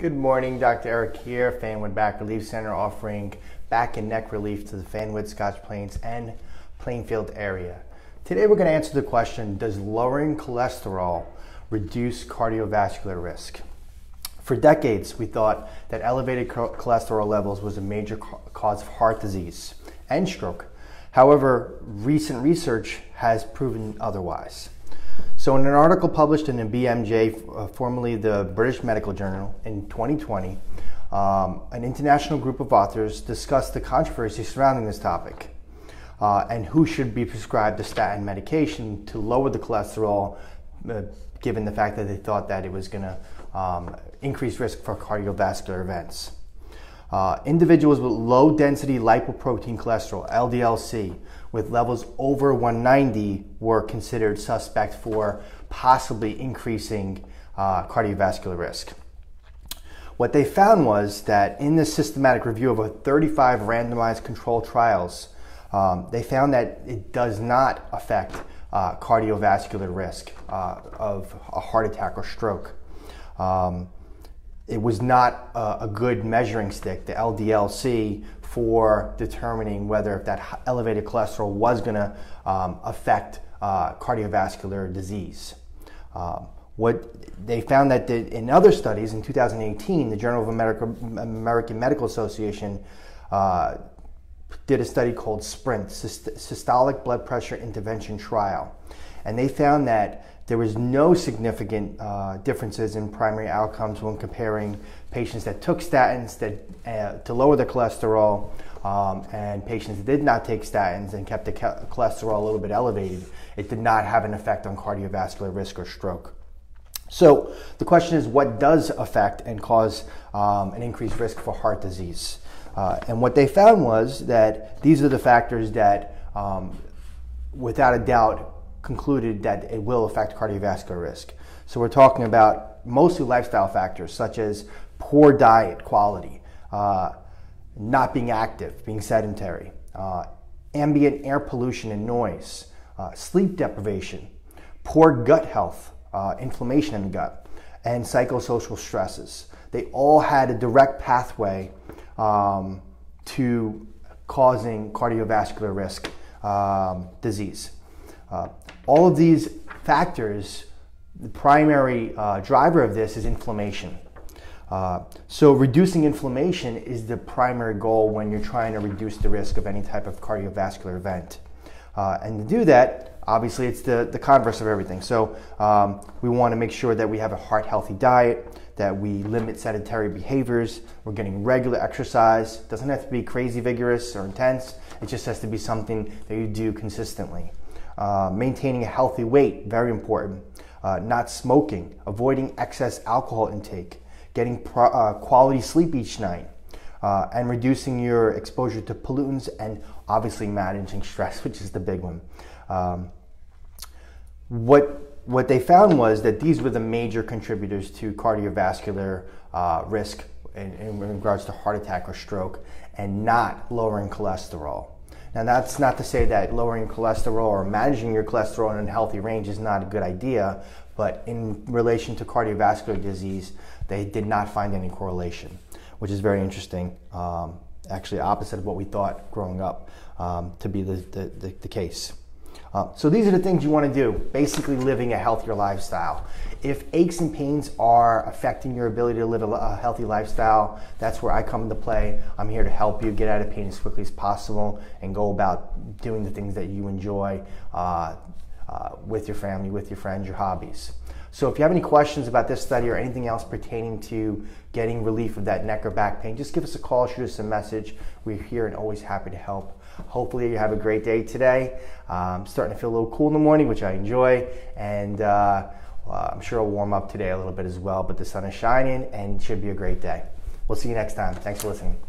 Good morning, Dr. Eric here, Fanwood Back Relief Center, offering back and neck relief to the Fanwood, Scotch Plains, and Plainfield area. Today we're going to answer the question, does lowering cholesterol reduce cardiovascular risk? For decades, we thought that elevated cholesterol levels was a major cause of heart disease and stroke. However, recent research has proven otherwise. So in an article published in the BMJ, formerly the British Medical Journal, in 2020, an international group of authors discussed the controversy surrounding this topic and who should be prescribed the statin medication to lower the cholesterol, given the fact that they thought that it was going to increase risk for cardiovascular events. Individuals with low-density lipoprotein cholesterol, LDL-C, with levels over 190 were considered suspect for possibly increasing cardiovascular risk. What they found was that in this systematic review of 35 randomized controlled trials, they found that it does not affect cardiovascular risk of a heart attack or stroke. It was not a good measuring stick, the LDL-C, for determining whether if that elevated cholesterol was going to affect cardiovascular disease. What they found that in other studies, in 2018, the Journal of American Medical Association did a study called SPRINT, Systolic Blood Pressure Intervention Trial, and they found that there was no significant differences in primary outcomes when comparing patients that took statins to lower their cholesterol and patients that did not take statins and kept the cholesterol a little bit elevated. It did not have an effect on cardiovascular risk or stroke. So the question is, what does affect and cause an increased risk for heart disease? And what they found was that these are the factors that, without a doubt, concluded that it will affect cardiovascular risk. So we're talking about mostly lifestyle factors such as poor diet quality, not being active, being sedentary, ambient air pollution and noise, sleep deprivation, poor gut health, inflammation in the gut, and psychosocial stresses. They all had a direct pathway to causing cardiovascular risk disease. All of these factors, the primary driver of this is inflammation. So reducing inflammation is the primary goal when you're trying to reduce the risk of any type of cardiovascular event. And to do that, obviously it's the converse of everything. So we want to make sure that we have a heart-healthy diet, that we limit sedentary behaviors, we're getting regular exercise. It doesn't have to be crazy vigorous or intense. It just has to be something that you do consistently. Maintaining a healthy weight, very important. Not smoking, avoiding excess alcohol intake, getting quality sleep each night, and reducing your exposure to pollutants, and obviously managing stress, which is the big one. What they found was that these were the major contributors to cardiovascular risk in regards to heart attack or stroke, and not lowering cholesterol. Now, that's not to say that lowering cholesterol or managing your cholesterol in a healthy range is not a good idea, but in relation to cardiovascular disease, they did not find any correlation, which is very interesting, actually opposite of what we thought growing up to be the case. So these are the things you want to do, basically living a healthier lifestyle. If aches and pains are affecting your ability to live a healthy lifestyle, that's where I come into play. I'm here to help you get out of pain as quickly as possible and go about doing the things that you enjoy with your family, with your friends, your hobbies. So if you have any questions about this study or anything else pertaining to getting relief of that neck or back pain, just give us a call, shoot us a message. We're here and always happy to help. Hopefully you have a great day today. I'm starting to feel a little cool in the morning, which I enjoy, and I'm sure I'll warm up today a little bit as well, but the sun is shining and it should be a great day. We'll see you next time. Thanks for listening.